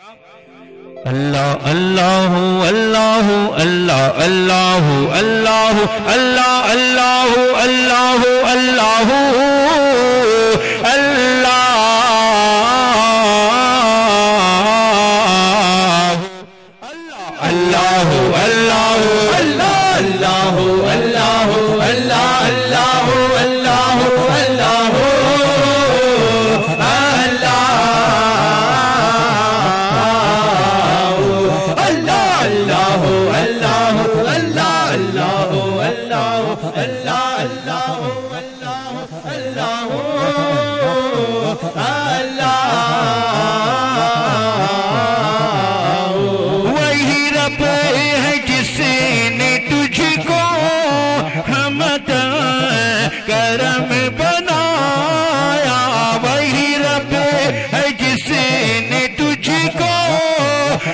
اللہ اللہ اللہ اللہ اللہ اللہ اللہ اللہ اللہ اللہ اللہ اللہ اللہ اللہ وہی رب ہے جس نے تجھ کو حمد کرم بنایا، وہی رب ہے جس نے تجھ کو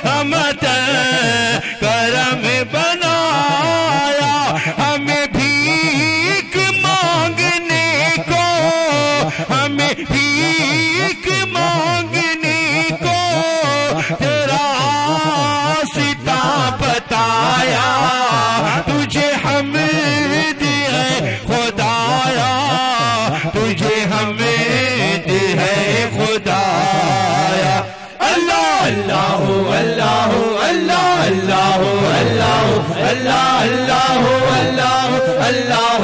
حمد کرم بنایا، ہمیں بھیک مانگنے کو، ہمیں بھیک مانگنے کو تیرا واسطہ بتایا، تجھے حمد ہے خدایا، تجھے حمد ہے خدایا۔ اللہ اللہ اللہ اللہ اللہ اللہ اللہ اللہ اللہ اللہ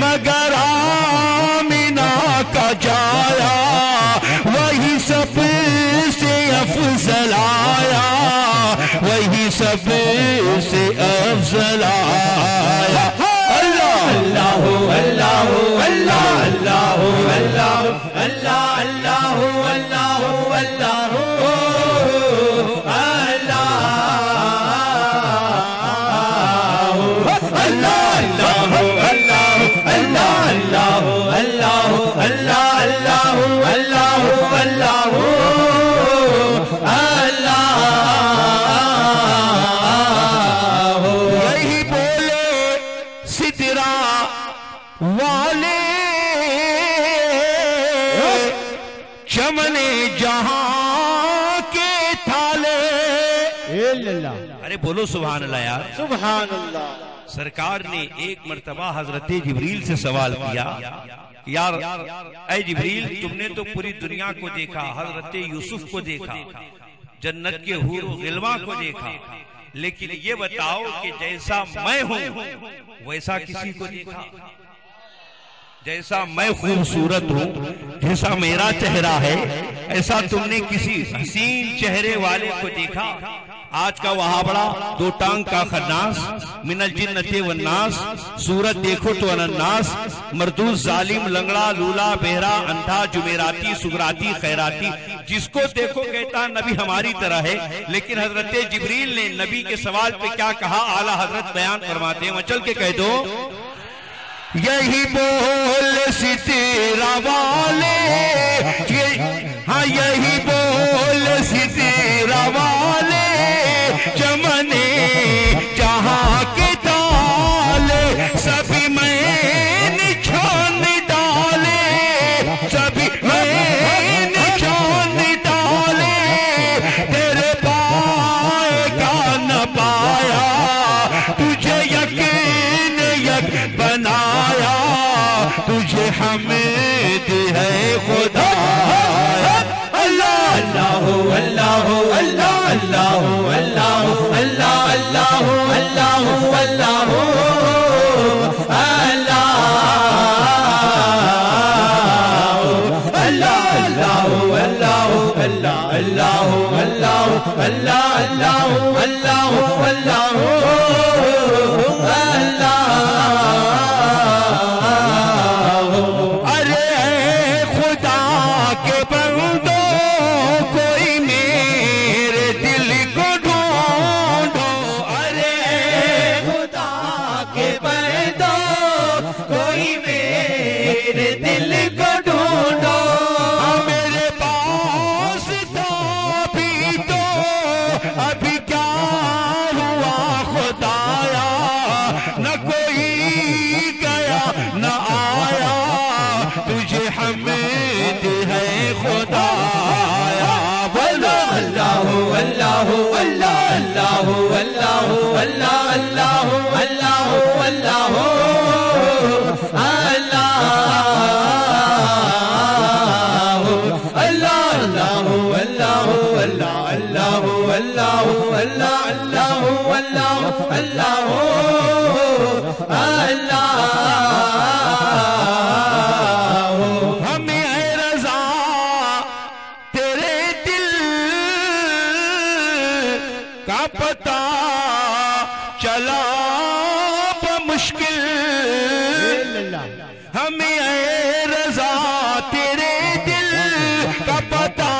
مگر آمینہ کا جایا، وہی سب سے افضل آیا، وہی سب سے افضل آیا۔ اللہ اللہ اللہ اللہ اللہ اللہ اللہ اللہ اللہ اللہ ارے بولو سبحان اللہ یار، سبحان اللہ۔ سرکار نے ایک مرتبہ حضرت جبریل سے سوال کیا، یار اے جبریل تم نے تو پوری دنیا کو دیکھا، حضرت یوسف کو دیکھا، جنت کے حور غلمہ کو دیکھا، لیکن یہ بتاؤ کہ جیسا میں ہوں ویسا کسی کو دیکھا؟ جیسا میں خوبصورت ہوں، جیسا میرا چہرہ ہے، ایسا تم نے کسی حسین چہرے والے کو دیکھا؟ آج کا وہابڑا دو ٹانگ کا خناس، من الجنت والناس، صورت دیکھو تو انناس، مردوس ظالم لنگڑا لولا بہرا اندھا جمیراتی سگراتی خیراتی، جس کو دیکھو کہتا نبی ہماری طرح ہے۔ لیکن حضرت جبریل نے نبی کے سوال پہ کیا کہا؟ اعلیٰ حضرت بیان فرماتے ہیں، مچل کے کہہ دو، یہی بول ستیرہ والے، ہاں یہی بول ستیرہ والے، چمن جہاں کے تالے، سبھی میں نچھان ڈالے، سبھی میں نچھان ڈالے، تیرے پائے کا نہ پایا، تجھے یقین یک بنایا، تجھے حمد ہے خدا۔ اللہ اللہ اللہ اللہ اللہ اللہ اللہ اللہ اللہ اللہ اللہ اللہ اللہ اللہ اللہ اللہ اللہ اللہ اللہ اللہ اللہ اللہ. ارے خدا کے بندو کوئی میرے دل کو ڈھونڈو، ارے خدا کے بندو کوئی میرے دل کو ڈھونڈو. ہمیں رضا تیرے دل کا پتا چلا بمشکل، ہمیں رضا تیرے دل کا پتا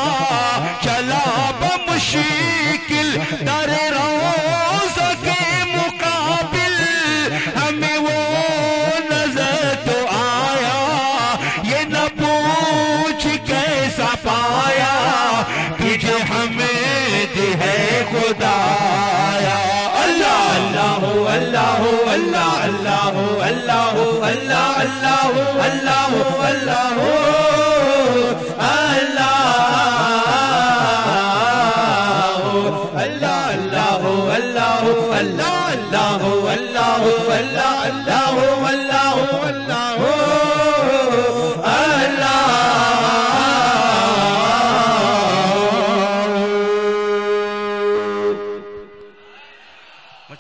چلا بمشکل، در روز کے مقابل ہمیں وہ نظر تو آیا، یہ نہ پوچھ کیسا پایا، تجھے حمد ہے خدایا. اللہ اللہ اللہ اللہ اللہ اللہ اللہ اللہ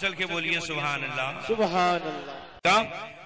چل کے بولیے سبحان اللہ سبحان اللہ.